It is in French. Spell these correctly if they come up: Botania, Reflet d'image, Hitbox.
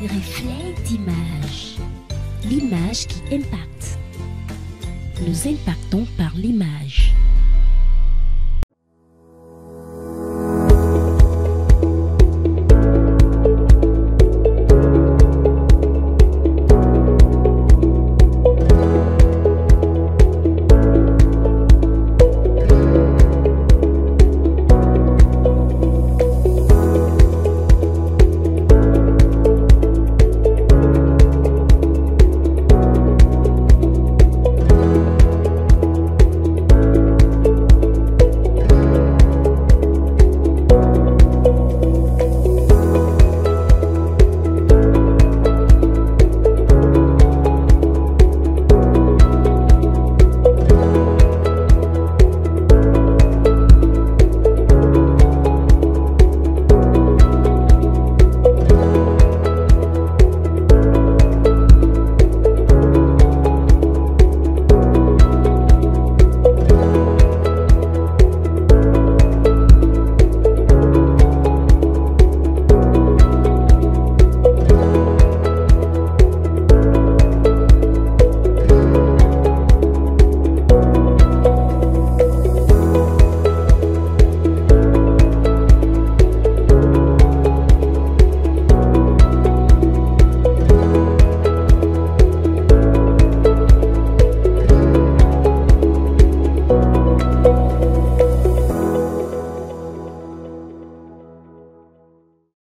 Reflet d'image. L'image qui impacte. Nous impactons par l'image.